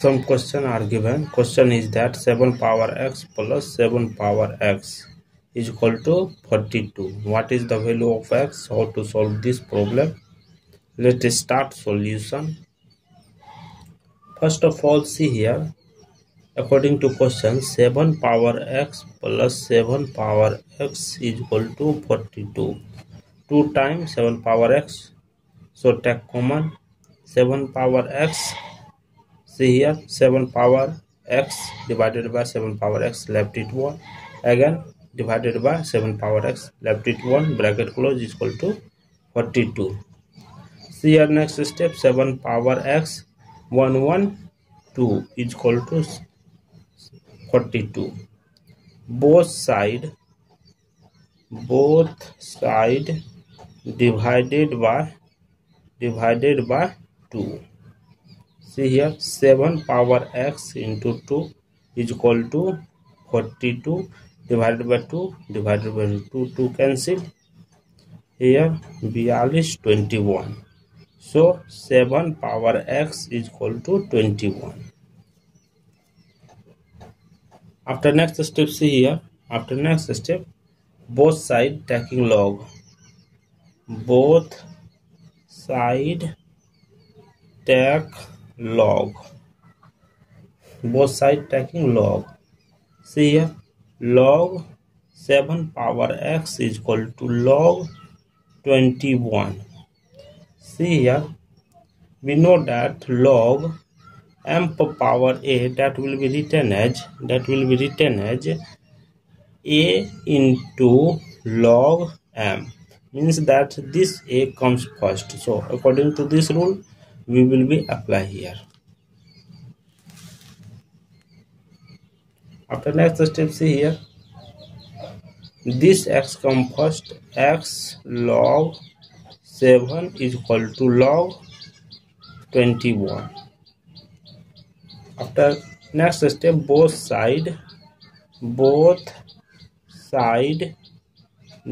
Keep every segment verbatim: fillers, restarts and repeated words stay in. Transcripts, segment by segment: some question are given. Question is that seven power x plus seven power x is equal to forty-two. What is the value of x? How to solve this problem? Let us start solution. First of all, see here. According to question, seven power x plus seven power x is equal to forty-two. two times seven power x. So take common. seven power x. See here, seven power x divided by seven power x, left it one. Again, divided by seven power x, left it one, bracket close, is equal to forty-two. See here, next step, seven power x, one hundred twelve is equal to forty-two. Both side, both side divided by, divided by two. See here, seven power x into two is equal to forty-two, divided by two, divided by two, two cancel. Here, forty-two, twenty-one. So, seven power x is equal to twenty-one. After next step, see here, after next step, both side taking log. Both side take log. Both side taking log. See here, log seven power x is equal to log twenty-one. See here, we know that log m power a, that will be written as, that will be written as a into log m. Means that this a comes first. So according to this rule, we will be apply here. After next step, see here, this x come first, x log seven is equal to log twenty-one. After next step, both side, both side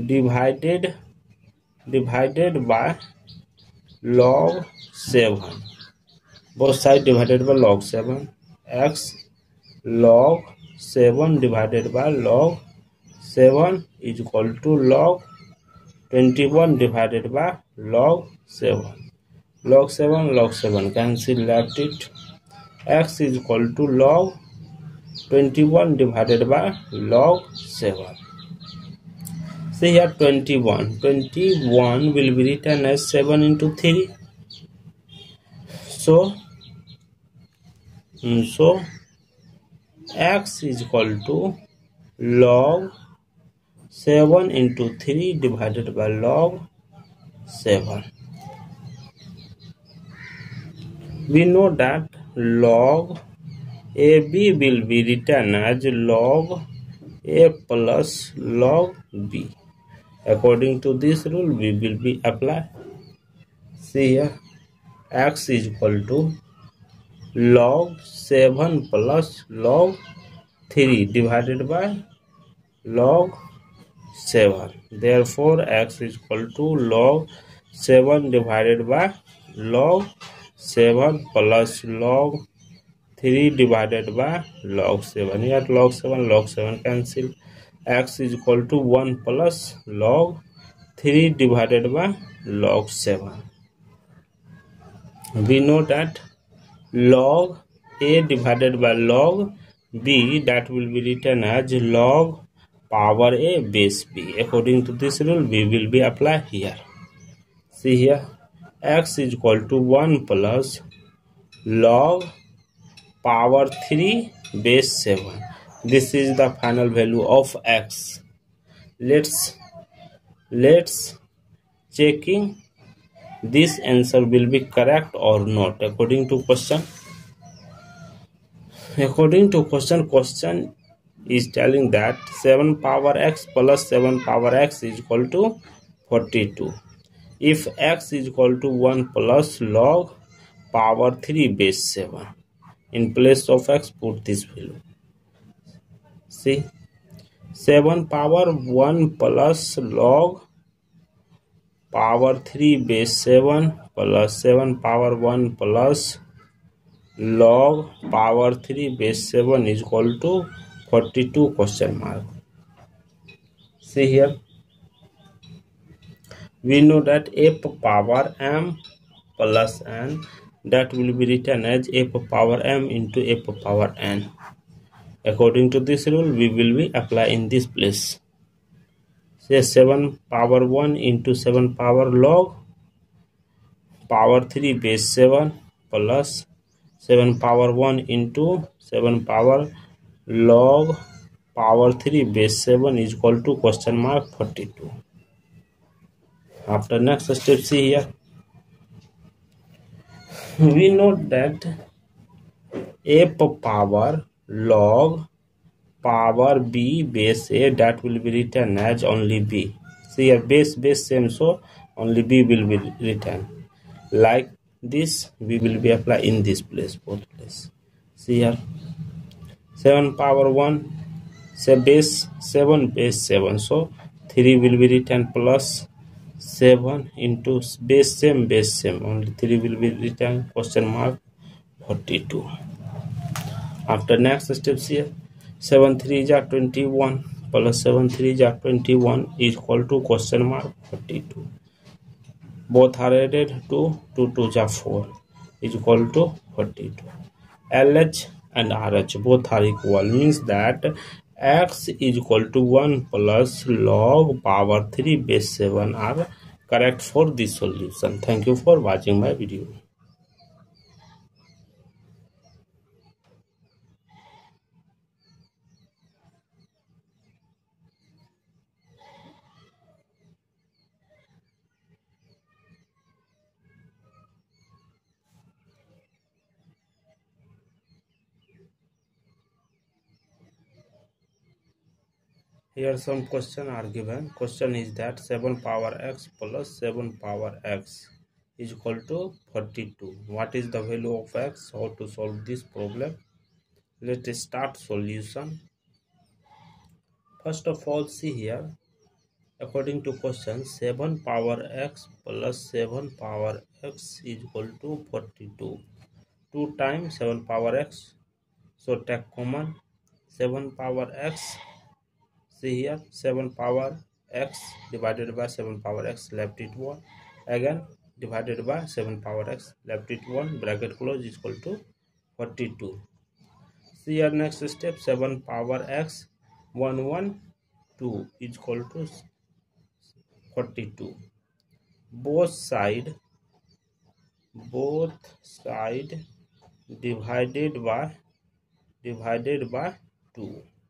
divided divided by log seven. Both side divided by log seven. X log seven divided by log seven is equal to log twenty-one divided by log seven. Log seven, log seven, cancel, left it. X is equal to log twenty-one divided by log seven. See here, twenty-one. twenty-one will be written as seven into three. So, so x is equal to log seven into three divided by log seven. We know that log A B will be written as log A plus log B. According to this rule, we will be apply. See here, x is equal to log seven plus log three divided by log seven. Therefore, x is equal to log seven divided by log seven plus log three divided by log seven. Here log seven, log seven cancel. X is equal to one plus log three divided by log seven. We know that log a divided by log b, that will be written as log power a base b. According to this rule, we will be apply here. See here, x is equal to one plus log power three base seven. This is the final value of x. Let's let's checking this answer will be correct or not according to question. According to question, question is telling that seven power x plus seven power x is equal to forty-two. If x is equal to one plus log power three base seven, in place of x put this value. See, seven power one plus log power three base seven plus seven power one plus log power three base seven is equal to forty-two question mark. See here, we know that f power m plus n, that will be written as f power m into f power n. According to this rule, we will be apply in this place. Say seven power one into seven power log power three base seven plus seven power one into seven power log power three base seven is equal to question mark forty-two. After next step, see here, we note that f power log power b base a, that will be written as only b. See here, base base same, so only b will be written. Like this, we will be apply in this place, both place. See here, seven power one, say base seven base seven, so three will be written plus seven into base same base same, only three will be written question mark forty-two. After next steps here, seven threes are twenty-one plus seven threes are twenty-one is equal to question mark forty-two. Both are added to two twos are four is equal to forty-two. L H and R H both are equal, means that x is equal to one plus log power three base seven are correct for this solution. Thank you for watching my video. Here some question are given. Question is that seven power x plus seven power x is equal to forty-two. What is the value of x? How to solve this problem? Let us start solution. First of all, see here, according to question, seven power x plus seven power x is equal to forty-two. two times seven power x, so take common. seven power x, see here, seven power x divided by seven power x, left it one, again divided by seven power x, left it one, bracket close, is equal to forty-two. See here, next step, seven power x one hundred twelve is equal to forty-two. Both side, both side divided by divided by two.